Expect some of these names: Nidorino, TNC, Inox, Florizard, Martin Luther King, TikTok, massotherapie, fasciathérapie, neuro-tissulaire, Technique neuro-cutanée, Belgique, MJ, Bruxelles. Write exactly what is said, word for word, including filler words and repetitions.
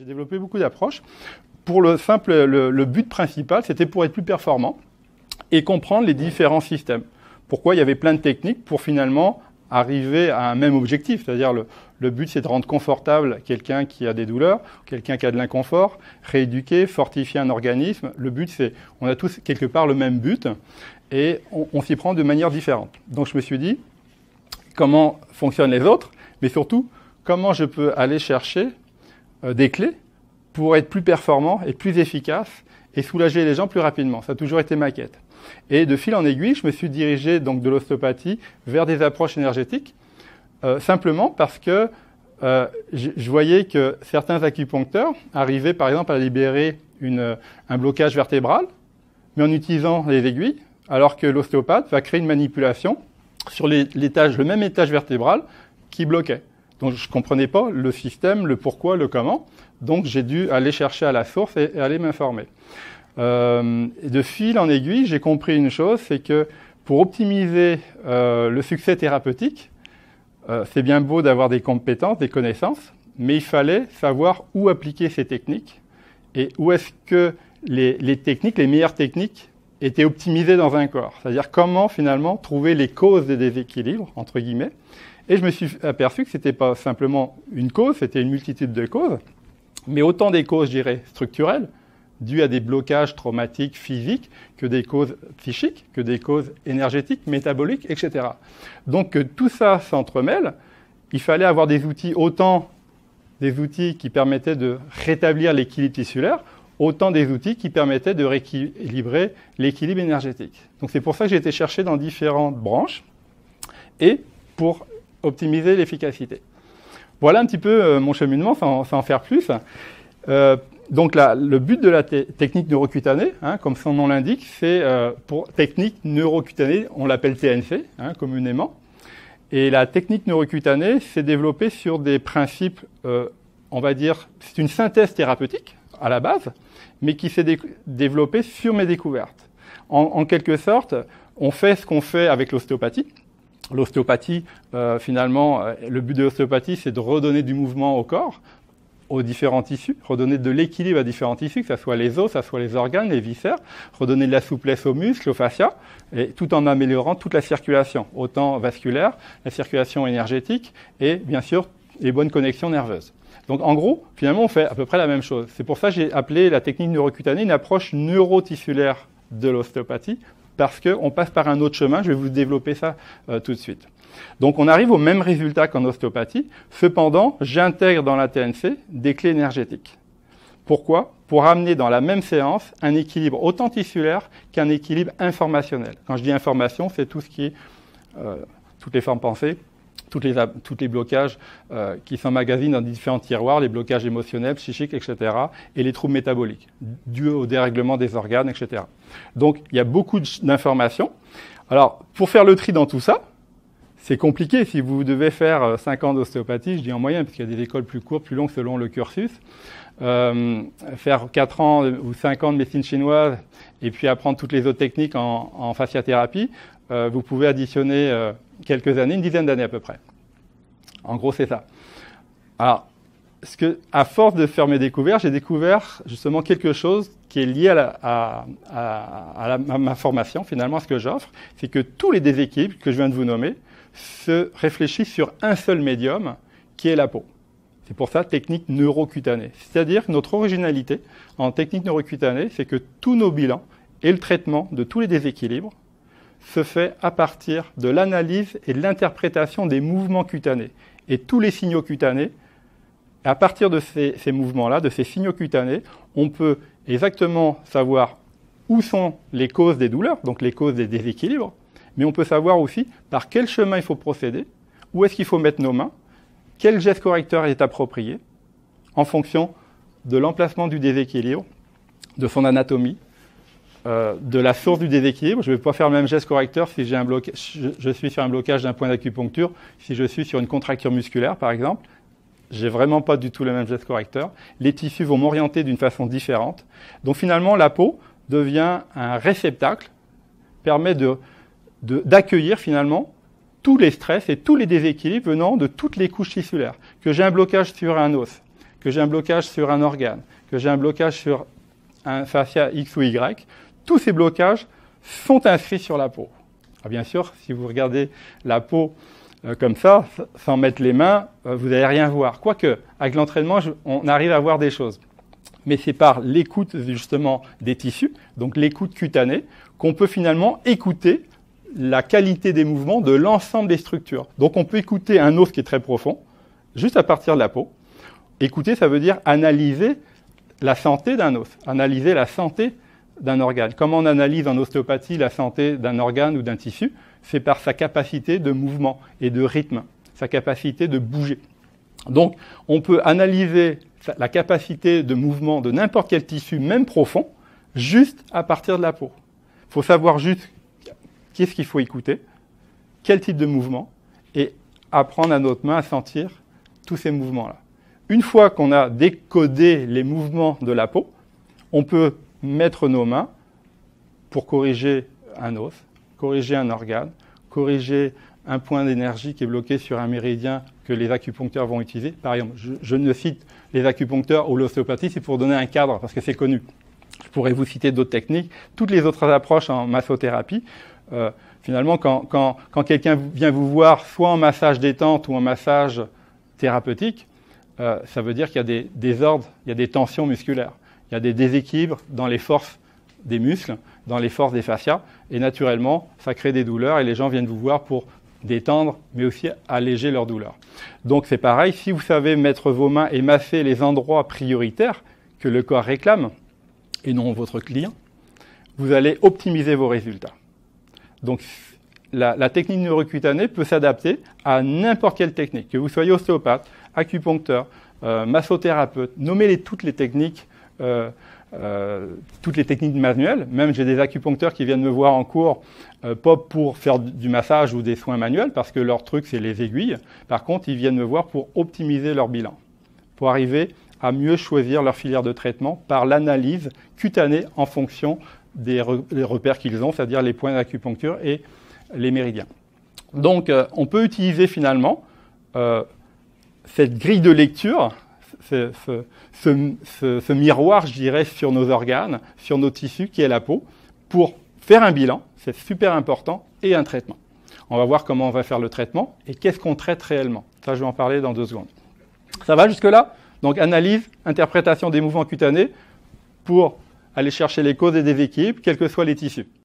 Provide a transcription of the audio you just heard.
J'ai développé beaucoup d'approches. Pour le simple, le, le but principal, c'était pour être plus performant et comprendre les différents systèmes. Pourquoi il y avait plein de techniques pour finalement arriver à un même objectif, c'est-à-dire le, le but, c'est de rendre confortable quelqu'un qui a des douleurs, quelqu'un qui a de l'inconfort, rééduquer, fortifier un organisme. Le but, c'est, on a tous quelque part le même but et on, on s'y prend de manière différente. Donc je me suis dit, comment fonctionnent les autres, mais surtout, comment je peux aller chercher euh, des clés pour être plus performant et plus efficace et soulager les gens plus rapidement. Ça a toujours été ma quête. Et de fil en aiguille, je me suis dirigé donc de l'ostéopathie vers des approches énergétiques, euh, simplement parce que euh, je, je voyais que certains acupuncteurs arrivaient par exemple à libérer une, un blocage vertébral, mais en utilisant les aiguilles, alors que l'ostéopathe va créer une manipulation sur les, l'étage, le même étage vertébral qui bloquait. Donc je ne comprenais pas le système, le pourquoi, le comment. Donc j'ai dû aller chercher à la source et, et aller m'informer. Euh, de fil en aiguille, j'ai compris une chose, c'est que pour optimiser euh, le succès thérapeutique, euh, c'est bien beau d'avoir des compétences, des connaissances, mais il fallait savoir où appliquer ces techniques et où est-ce que les, les techniques, les meilleures techniques étaient optimisées dans un corps. C'est-à-dire comment finalement trouver les causes des déséquilibres, entre guillemets. Et je me suis aperçu que ce n'était pas simplement une cause, c'était une multitude de causes, mais autant des causes, je dirais, structurelles, dues à des blocages traumatiques physiques, que des causes psychiques, que des causes énergétiques, métaboliques, et cetera. Donc que tout ça s'entremêle, il fallait avoir des outils, autant des outils qui permettaient de rétablir l'équilibre tissulaire, autant des outils qui permettaient de rééquilibrer l'équilibre énergétique. Donc c'est pour ça que j'ai été chercher dans différentes branches, et pour optimiser l'efficacité. Voilà un petit peu euh, mon cheminement, sans, sans en faire plus. Euh, donc la, le but de la t- technique neuro-cutanée, hein, comme son nom l'indique, c'est euh, pour technique neuro-cutanée, on l'appelle T N C hein, communément. Et la technique neuro-cutanée s'est développée sur des principes, euh, on va dire, c'est une synthèse thérapeutique à la base, mais qui s'est dé- développée sur mes découvertes. En, en quelque sorte, on fait ce qu'on fait avec l'ostéopathie. L'ostéopathie, euh, finalement, euh, le but de l'ostéopathie, c'est de redonner du mouvement au corps, aux différents tissus, redonner de l'équilibre à différents tissus, que ce soit les os, que ce soit les organes, les viscères, redonner de la souplesse aux muscles, aux fascias, et tout en améliorant toute la circulation, autant vasculaire, la circulation énergétique et, bien sûr, les bonnes connexions nerveuses. Donc, en gros, finalement, on fait à peu près la même chose. C'est pour ça que j'ai appelé la technique neurocutanée une approche neurotissulaire de l'ostéopathie, parce qu'on passe par un autre chemin, je vais vous développer ça euh, tout de suite. Donc on arrive au même résultat qu'en ostéopathie, cependant j'intègre dans la T N C des clés énergétiques. Pourquoi ? Pour amener dans la même séance un équilibre autant tissulaire qu'un équilibre informationnel. Quand je dis information, c'est tout ce qui est, euh, toutes les formes pensées, toutes les, toutes les blocages euh, qui s'emmagasinent dans différents tiroirs, les blocages émotionnels, psychiques, et cetera, et les troubles métaboliques, dus au dérèglement des organes, et cetera. Donc, il y a beaucoup d'informations. Alors, pour faire le tri dans tout ça, c'est compliqué. Si vous devez faire cinq ans d'ostéopathie, je dis en moyenne, parce qu'il y a des écoles plus courtes, plus longues selon le cursus, euh, faire quatre ans ou cinq ans de médecine chinoise, et puis apprendre toutes les autres techniques en, en fasciathérapie, euh, vous pouvez additionner euh, quelques années, une dizaine d'années à peu près. En gros, c'est ça. Alors, ce que, à force de faire mes découvertes, j'ai découvert justement quelque chose qui est lié à, la, à, à, à, la, à ma formation, finalement, à ce que j'offre, c'est que tous les déséquilibres que je viens de vous nommer se réfléchissent sur un seul médium, qui est la peau. C'est pour ça technique neurocutanée. C'est-à-dire que notre originalité en technique neurocutanée, c'est que tous nos bilans et le traitement de tous les déséquilibres se fait à partir de l'analyse et de l'interprétation des mouvements cutanés. Et tous les signaux cutanés, à partir de ces, ces mouvements-là, de ces signaux cutanés, on peut exactement savoir où sont les causes des douleurs, donc les causes des déséquilibres, mais on peut savoir aussi par quel chemin il faut procéder, où est-ce qu'il faut mettre nos mains, quel geste correcteur est approprié, en fonction de l'emplacement du déséquilibre, de son anatomie, Euh, de la source du déséquilibre. Je ne vais pas faire le même geste correcteur si j'ai un bloca... je, je suis sur un blocage d'un point d'acupuncture, si je suis sur une contracture musculaire, par exemple. J'ai vraiment pas du tout le même geste correcteur. Les tissus vont m'orienter d'une façon différente. Donc finalement, la peau devient un réceptacle, permet de, de, d'accueillir finalement tous les stress et tous les déséquilibres venant de toutes les couches tissulaires. Que j'ai un blocage sur un os, que j'ai un blocage sur un organe, que j'ai un blocage sur un fascia X ou Y, tous ces blocages sont inscrits sur la peau. Alors bien sûr, si vous regardez la peau euh, comme ça, sans mettre les mains, euh, vous n'allez rien voir. Quoique, avec l'entraînement, on arrive à voir des choses. Mais c'est par l'écoute justement des tissus, donc l'écoute cutanée, qu'on peut finalement écouter la qualité des mouvements de l'ensemble des structures. Donc on peut écouter un os qui est très profond, juste à partir de la peau. Écouter, ça veut dire analyser la santé d'un os, analyser la santé d'un organe. Comment on analyse en ostéopathie la santé d'un organe ou d'un tissu? C'est par sa capacité de mouvement et de rythme, sa capacité de bouger. Donc on peut analyser la capacité de mouvement de n'importe quel tissu, même profond, juste à partir de la peau. Il faut savoir juste qu'est-ce qu'il faut écouter, quel type de mouvement, et apprendre à notre main à sentir tous ces mouvements-là. Une fois qu'on a décodé les mouvements de la peau, on peut mettre nos mains pour corriger un os, corriger un organe, corriger un point d'énergie qui est bloqué sur un méridien que les acupuncteurs vont utiliser. Par exemple, je, je ne cite les acupuncteurs ou l'ostéopathie, c'est pour donner un cadre, parce que c'est connu. Je pourrais vous citer d'autres techniques, toutes les autres approches en massothérapie. Euh, finalement, quand, quand, quand quelqu'un vient vous voir, soit en massage détente ou en massage thérapeutique, euh, ça veut dire qu'il y a des désordres, il y a des tensions musculaires. Il y a des déséquilibres dans les forces des muscles, dans les forces des fascias, et naturellement, ça crée des douleurs, et les gens viennent vous voir pour détendre, mais aussi alléger leurs douleurs. Donc c'est pareil, si vous savez mettre vos mains et masser les endroits prioritaires que le corps réclame, et non votre client, vous allez optimiser vos résultats. Donc la, la technique neurocutanée peut s'adapter à n'importe quelle technique, que vous soyez ostéopathe, acupuncteur, euh, massothérapeute, nommez-les toutes les techniques Euh, euh, toutes les techniques manuelles. Même j'ai des acupuncteurs qui viennent me voir en cours, euh, pas pour faire du massage ou des soins manuels, parce que leur truc, c'est les aiguilles. Par contre, ils viennent me voir pour optimiser leur bilan, pour arriver à mieux choisir leur filière de traitement par l'analyse cutanée en fonction des re- les repères qu'ils ont, c'est-à-dire les points d'acupuncture et les méridiens. Donc, euh, on peut utiliser finalement euh, cette grille de lecture, Ce, ce, ce, ce, ce miroir, je dirais, sur nos organes, sur nos tissus, qui est la peau, pour faire un bilan, c'est super important, et un traitement. On va voir comment on va faire le traitement et qu'est-ce qu'on traite réellement. Ça, je vais en parler dans deux secondes. Ça va jusque-là? Donc, analyse, interprétation des mouvements cutanés pour aller chercher les causes et des déséquilibres, quels que soient les tissus.